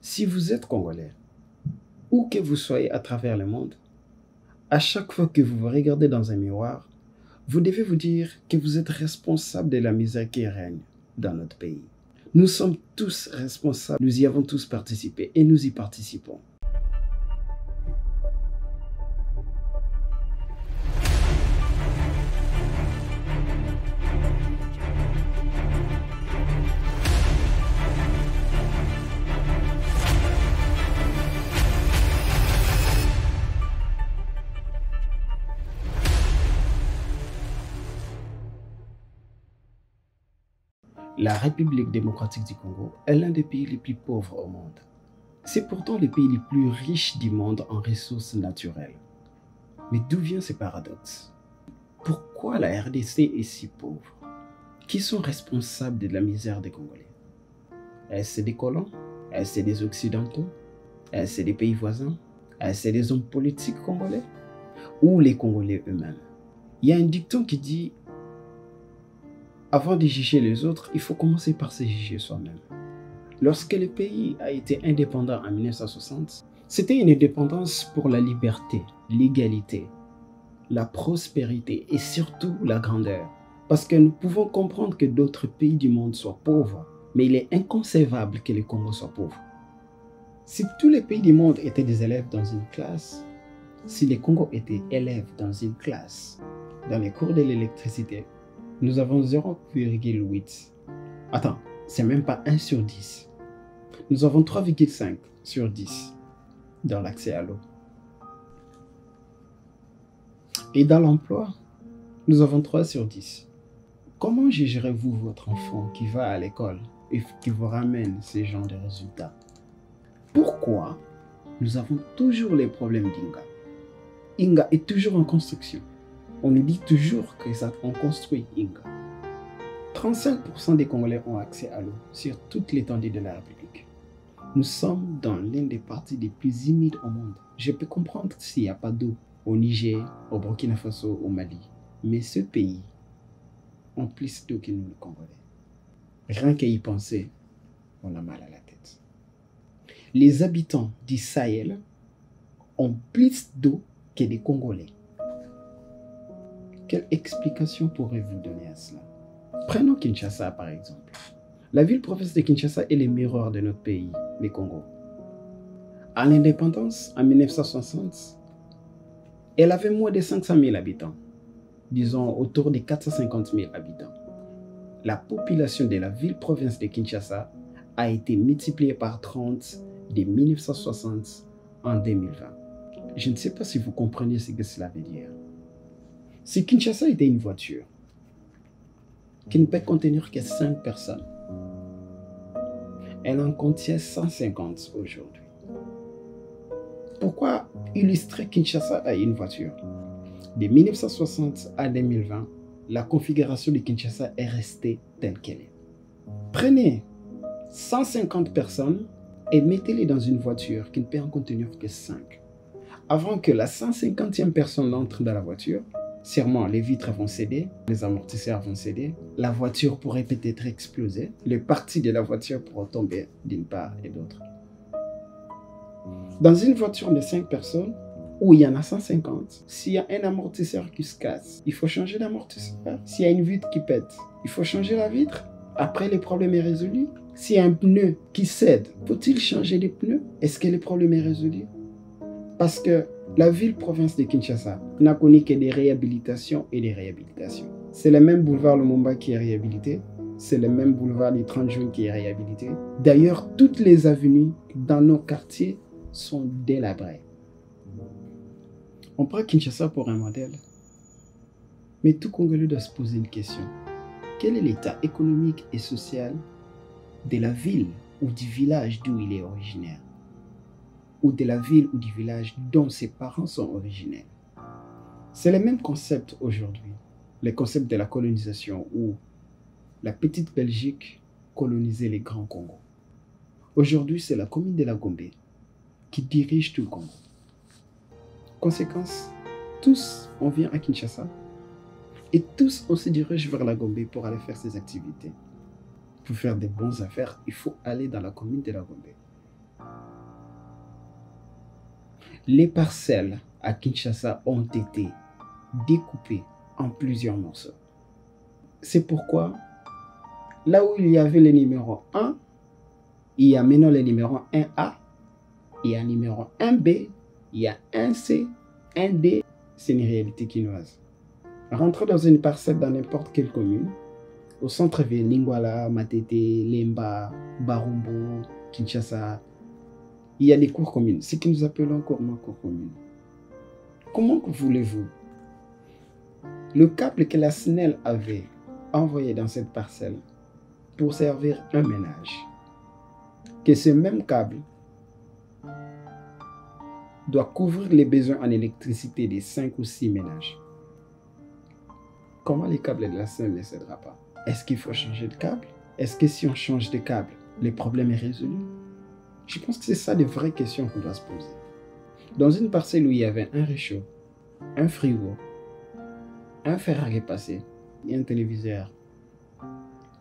Si vous êtes Congolais, où que vous soyez à travers le monde, à chaque fois que vous vous regardez dans un miroir, vous devez vous dire que vous êtes responsable de la misère qui règne dans notre pays. Nous sommes tous responsables, nous y avons tous participé et nous y participons. La République démocratique du Congo est l'un des pays les plus pauvres au monde. C'est pourtant le pays le plus riche du monde en ressources naturelles. Mais d'où vient ce paradoxe? Pourquoi la RDC est si pauvre? Qui sont responsables de la misère des Congolais? Est-ce des colons? Est-ce des Occidentaux? Est-ce des pays voisins? Est-ce des hommes politiques congolais? Ou les Congolais eux-mêmes? Il y a un dicton qui dit: avant de juger les autres, il faut commencer par se juger soi-même. Lorsque le pays a été indépendant en 1960, c'était une indépendance pour la liberté, l'égalité, la prospérité et surtout la grandeur. Parce que nous pouvons comprendre que d'autres pays du monde soient pauvres, mais il est inconcevable que le Congo soit pauvre. Si tous les pays du monde étaient des élèves dans une classe, si le Congo était élève dans une classe, dans les cours de l'électricité, nous avons 0,8. Attends, c'est même pas 1 sur 10. Nous avons 3,5 sur 10 dans l'accès à l'eau. Et dans l'emploi, nous avons 3 sur 10. Comment jugerez-vous votre enfant qui va à l'école et qui vous ramène ces genres de résultats? Pourquoi nous avons toujours les problèmes d'Inga? Inga est toujours en construction. On nous dit toujours qu'on construit Inga. 35% des Congolais ont accès à l'eau sur toute l'étendue de la République. Nous sommes dans l'une des parties les plus humides au monde. Je peux comprendre s'il n'y a pas d'eau au Niger, au Burkina Faso, au Mali. Mais ce pays a plus d'eau que nous, les Congolais. Rien qu'à y penser, on a mal à la tête. Les habitants du Sahel ont plus d'eau que les Congolais. Quelle explication pourrez-vous donner à cela? Prenons Kinshasa par exemple. La ville-province de Kinshasa est le miroir de notre pays, le Congo. À l'indépendance, en 1960, elle avait moins de 500 000 habitants, disons autour de 450 000 habitants. La population de la ville-province de Kinshasa a été multipliée par 30 de 1960 en 2020. Je ne sais pas si vous comprenez ce que cela veut dire. Si Kinshasa était une voiture qui ne peut contenir que 5 personnes, elle en contient 150 aujourd'hui. Pourquoi illustrer Kinshasa à une voiture? De 1960 à 2020, la configuration de Kinshasa est restée telle qu'elle est. Prenez 150 personnes et mettez-les dans une voiture qui ne peut en contenir que 5. Avant que la 150e personne entre dans la voiture, sûrement, les vitres vont céder, les amortisseurs vont céder, la voiture pourrait peut-être exploser, les parties de la voiture pourront tomber d'une part et d'autre. Dans une voiture de 5 personnes, où il y en a 150, s'il y a un amortisseur qui se casse, il faut changer l'amortisseur. S'il y a une vitre qui pète, il faut changer la vitre. Après, le problème est résolu. S'il y a un pneu qui cède, faut-il changer les pneus? Est-ce que le problème est résolu? Parce que la ville-province de Kinshasa n'a connu que des réhabilitations et des réhabilitations. C'est le même boulevard Lumumba qui est réhabilité, c'est le même boulevard du 30 juin qui est réhabilité. D'ailleurs, toutes les avenues dans nos quartiers sont délabrées. On prend Kinshasa pour un modèle, mais tout Congolais doit se poser une question. Quel est l'état économique et social de la ville ou du village d'où il est originaire? Ou de la ville ou du village dont ses parents sont originaires. C'est le même concept aujourd'hui, le concept de la colonisation où la petite Belgique colonisait les grands Congos. Aujourd'hui, c'est la commune de la Gombe qui dirige tout le Congo. Conséquence, tous on vient à Kinshasa et tous on se dirige vers la Gombe pour aller faire ses activités. Pour faire des bonnes affaires, il faut aller dans la commune de la Gombe. les parcelles à Kinshasa ont été découpées en plusieurs morceaux. C'est pourquoi, là où il y avait les numéros 1, il y a maintenant les numéros 1A, il y a numéro 1B, il y a 1C, 1D. C'est une réalité quinoise. Rentrer dans une parcelle dans n'importe quelle commune, au centre-ville, Lingwala, Matete, Lemba, Barumbo, Kinshasa, il y a des cours communes, ce que nous appelons couramment cours communes. Comment voulez-vous? Le câble que la SNEL avait envoyé dans cette parcelle pour servir un ménage, que ce même câble doit couvrir les besoins en électricité des 5 ou 6 ménages. Comment les câbles de la SNEL ne cédera pas? Est-ce qu'il faut changer de câble? Est-ce que si on change de câble, le problème est résolu? Je pense que c'est ça les vraies questions qu'on doit se poser. Dans une parcelle où il y avait un réchaud, un frigo, un fer à repasser et un téléviseur,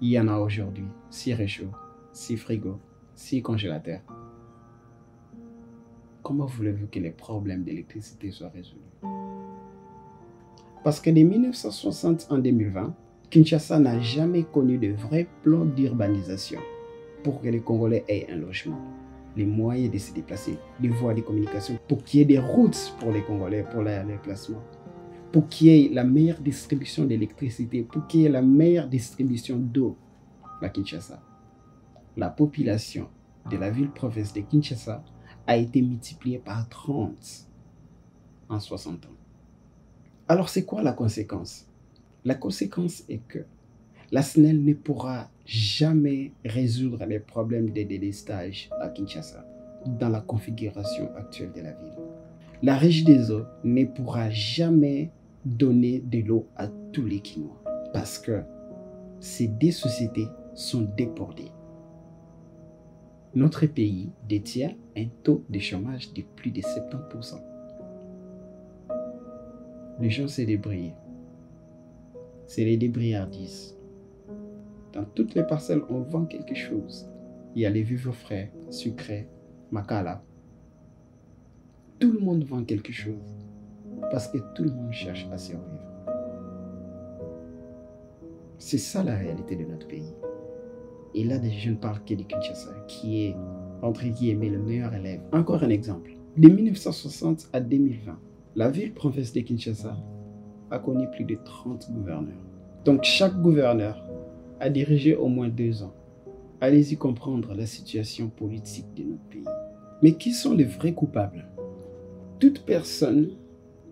il y en a aujourd'hui 6 réchauds, 6 frigos, 6 congélateurs. Comment voulez-vous que les problèmes d'électricité soient résolus? Parce que de 1960 en 2020, Kinshasa n'a jamais connu de vrai plan d'urbanisation pour que les Congolais aient un logement, les moyens de se déplacer, les voies de communication, pour qu'il y ait des routes pour les Congolais, pour les déplacements, pour qu'il y ait la meilleure distribution d'électricité, pour qu'il y ait la meilleure distribution d'eau à Kinshasa. La population de la ville-province de Kinshasa a été multipliée par 30 en 60 ans. Alors c'est quoi la conséquence? La conséquence est que la SNEL ne pourra jamais résoudre les problèmes de délestage à Kinshasa dans la configuration actuelle de la ville. La régie des eaux ne pourra jamais donner de l'eau à tous les Kinois parce que ces deux sociétés sont débordées. Notre pays détient un taux de chômage de plus de 70%. Les gens se débrouillent. C'est les débrouillardises. Dans toutes les parcelles, on vend quelque chose. Il y a les vivres frais, sucrés, makala. Tout le monde vend quelque chose parce que tout le monde cherche à survivre. C'est ça la réalité de notre pays. Et là, je ne parle que de Kinshasa, qui est, entre guillemets, le meilleur élève. Encore un exemple. De 1960 à 2020, la ville-province de Kinshasa a connu plus de 30 gouverneurs. Donc chaque gouverneur a dirigé au moins 2 ans. Allez-y comprendre la situation politique de notre pays. Mais qui sont les vrais coupables? Toute personne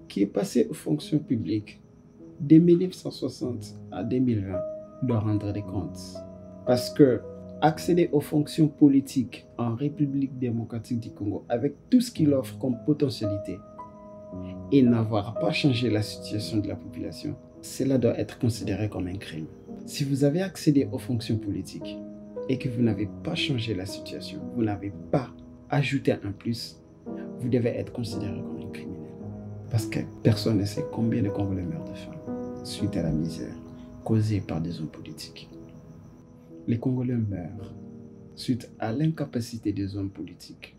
qui est passée aux fonctions publiques de 1960 à 2020 doit rendre des comptes. Parce que accéder aux fonctions politiques en République démocratique du Congo avec tout ce qu'il offre comme potentialité, et n'avoir pas changé la situation de la population, cela doit être considéré comme un crime. Si vous avez accédé aux fonctions politiques et que vous n'avez pas changé la situation, vous n'avez pas ajouté un plus, vous devez être considéré comme un criminel. Parce que personne ne sait combien de Congolais meurent de faim suite à la misère causée par des hommes politiques. Les Congolais meurent suite à l'incapacité des hommes politiques,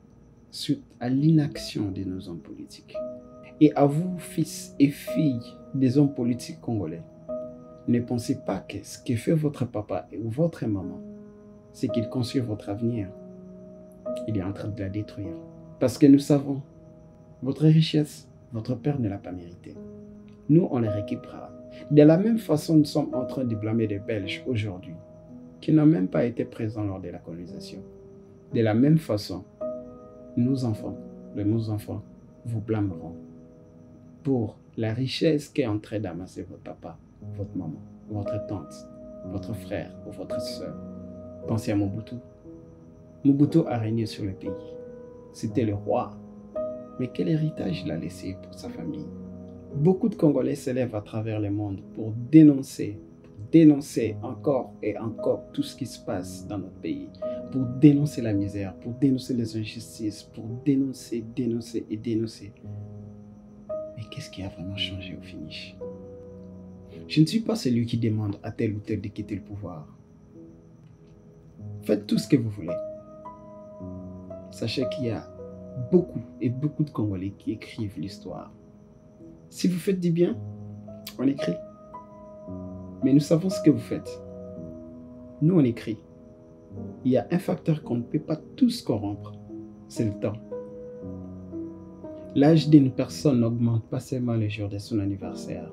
suite à l'inaction de nos hommes politiques. Et à vous, fils et filles des hommes politiques congolais, ne pensez pas que ce que fait votre papa ou votre maman, c'est qu'il construit votre avenir. Il est en train de la détruire. Parce que nous savons, votre richesse, votre père ne l'a pas méritée. Nous, on la récupérera. De la même façon, nous sommes en train de blâmer les Belges aujourd'hui, qui n'ont même pas été présents lors de la colonisation. De la même façon, nos enfants, vous blâmeront pour la richesse qu'est en train d'amasser votre papa, votre maman, votre tante, votre frère ou votre soeur. Pensez à Mobutu. Mobutu a régné sur le pays. C'était le roi. Mais quel héritage il a laissé pour sa famille? Beaucoup de Congolais s'élèvent à travers le monde pour dénoncer encore et encore tout ce qui se passe dans notre pays, pour dénoncer la misère, pour dénoncer les injustices, pour dénoncer. Mais qu'est-ce qui a vraiment changé au finish? Je ne suis pas celui qui demande à tel ou tel de quitter le pouvoir. Faites tout ce que vous voulez. Sachez qu'il y a beaucoup et beaucoup de Congolais qui écrivent l'histoire. Si vous faites du bien, on écrit. Mais nous savons ce que vous faites. Nous, on écrit. Il y a un facteur qu'on ne peut pas tous corrompre, c'est le temps. L'âge d'une personne n'augmente pas seulement le jour de son anniversaire,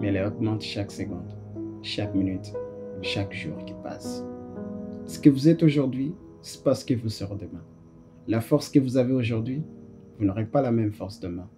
mais elle augmente chaque seconde, chaque minute, chaque jour qui passe. Ce que vous êtes aujourd'hui, c'est pas ce que vous serez demain. La force que vous avez aujourd'hui, vous n'aurez pas la même force demain.